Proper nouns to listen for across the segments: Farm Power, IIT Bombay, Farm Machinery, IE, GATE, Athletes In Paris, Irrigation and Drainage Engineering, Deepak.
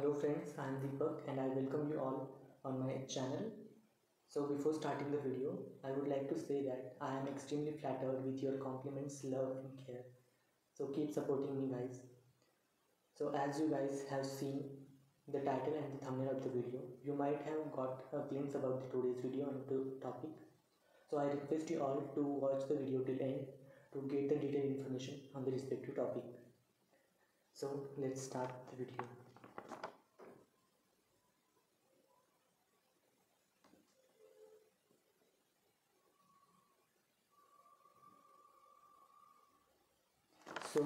Hello friends, I am Deepak and I welcome you all on my channel. So before starting the video, I would like to say that I am extremely flattered with your compliments, love and care. So keep supporting me guys. So as you guys have seen the title and the thumbnail of the video, you might have got a glimpse about today's video and the topic. So I request you all to watch the video till end to get the detailed information on the respective topic. So let's start the video. So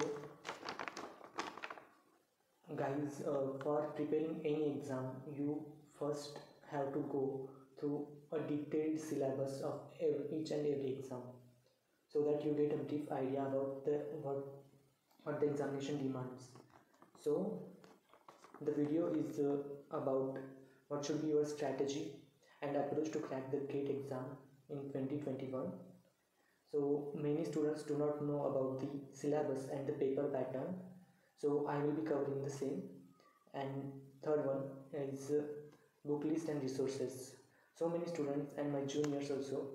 guys, for preparing any exam, you first have to go through a detailed syllabus of each and every exam, so that you get a brief idea about what the examination demands. So the video is about what should be your strategy and approach to crack the GATE exam in 2021. So many students do not know about the syllabus and the paper pattern, so I will be covering the same. And third one is book list and resources. So many students and my juniors also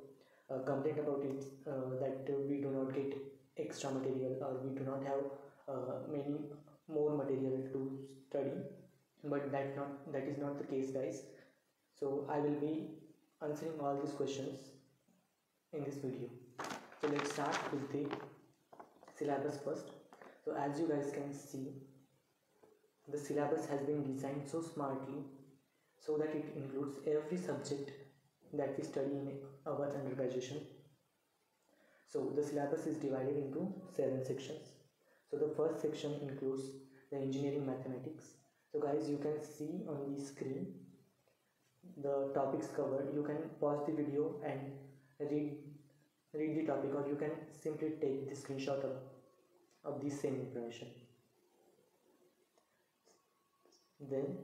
complain about it that we do not get extra material or we do not have many more material to study, but that is not the case guys. So I will be answering all these questions in this video. So let's start with the syllabus first. So as you guys can see, the syllabus has been designed so smartly so that it includes every subject that we study in our undergraduation. So the syllabus is divided into 7 sections. So the first section includes the engineering mathematics. So guys, you can see on the screen the topics covered. You can pause the video and read the topic, or you can simply take the screenshot of the same information. Then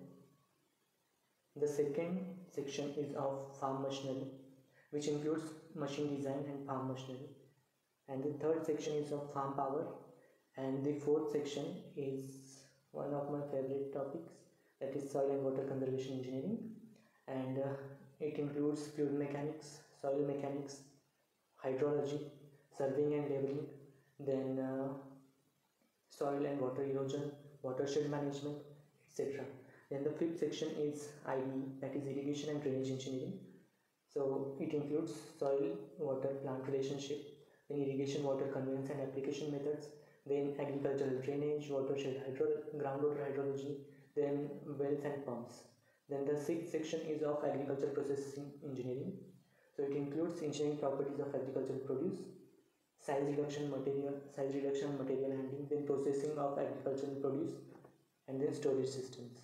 the second section is of farm machinery, which includes machine design and farm machinery, and the third section is of farm power, and the fourth section is one of my favorite topics, that is soil and water conservation engineering, and it includes fluid mechanics, soil mechanics, hydrology, surveying and labeling, then soil and water erosion, watershed management, etc. Then the fifth section is IE, that is Irrigation and Drainage Engineering. So it includes soil water plant relationship, then irrigation water conveyance and application methods, then agricultural drainage, watershed groundwater hydrology, then wells and pumps. Then the sixth section is of agricultural processing engineering. So it includes engineering properties of agricultural produce, size reduction material handling, then processing of agricultural produce, and then storage systems.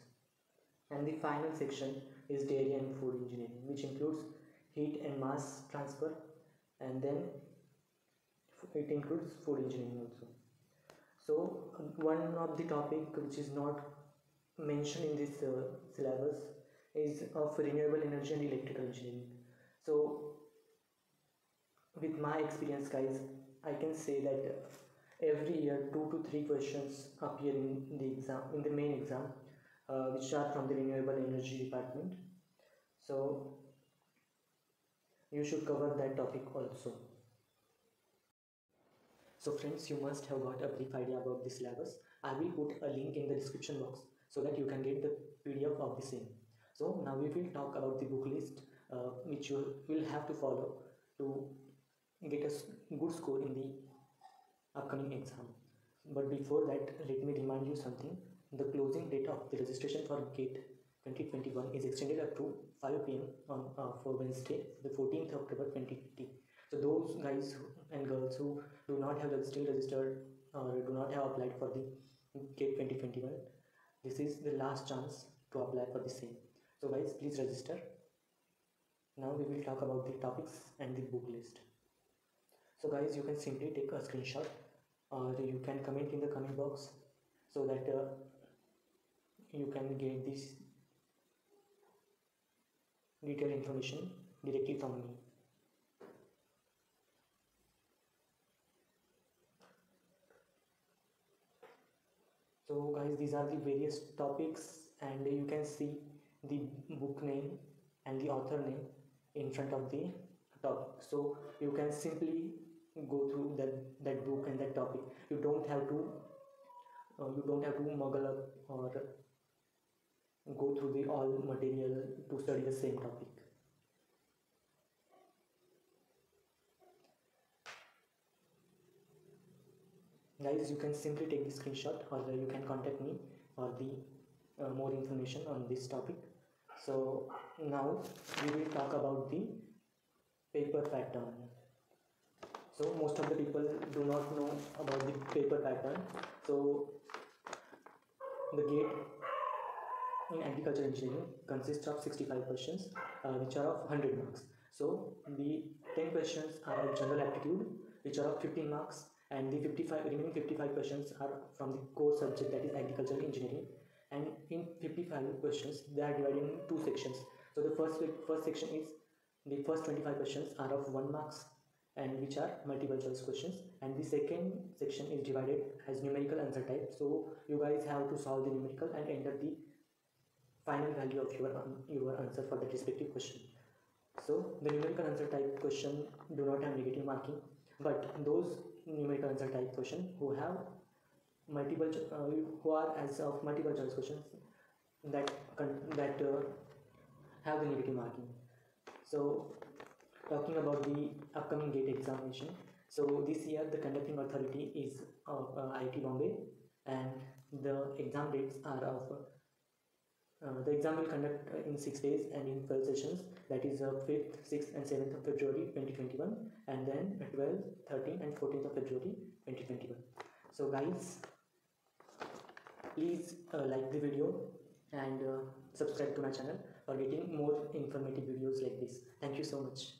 And the final section is dairy and food engineering, which includes heat and mass transfer, and then it includes food engineering also. So one of the topic which is not mentioned in this syllabus is of renewable energy and electrical engineering. So with my experience guys, I can say that every year 2 to 3 questions appear in the exam, in the main exam, which are from the renewable energy department. So you should cover that topic also. So friends, you must have got a brief idea about the syllabus. I will put a link in the description box so that you can get the PDF of the same. So now we will talk about the book list, which you will have to follow to get a good score in the upcoming exam. But before that, let me remind you something. The closing date of the registration for GATE 2021 is extended up to 5 PM on for Wednesday, the 14th October 2020. So those guys and girls who do not have registered or do not have applied for the GATE 2021, this is the last chance to apply for the same. So guys, please register. Now we will talk about the topics and the book list. So guys, you can simply take a screenshot, or you can comment in the comment box so that you can get this detailed information directly from me. So guys, these are the various topics and you can see the book name and the author name in front of the topic. So you can simply go through that book and that topic. You don't have to muggle up or go through the all material to study the same topic. Guys, you can simply take the screenshot, or you can contact me for the more information on this topic. So now we will talk about the paper pattern. So most of the people do not know about the paper pattern. So the GATE in agriculture engineering consists of 65 questions which are of 100 marks. So the 10 questions are of general aptitude which are of 15 marks, and the remaining 55 questions are from the core subject, that is agricultural engineering. And in 55 questions they are divided in two sections. So the first section is the first 25 questions are of 1 marks and which are multiple choice questions, and the second section is divided as numerical answer type. So you guys have to solve the numerical and enter the final value of your answer for that respective question. So the numerical answer type question do not have negative marking, but those numerical answer type question who have multiple who are as of multiple choice questions that have the negative marking. So talking about the upcoming GATE examination, so this year the conducting authority is IIT Bombay, and the exam dates are of the exam will conduct in 6 days and in 12 sessions, that is 5th, 6th and 7th of February 2021, and then 12th, 13th and 14th of February 2021. So guys, please like the video and subscribe to my channel for getting more informative videos like this. Thank you so much.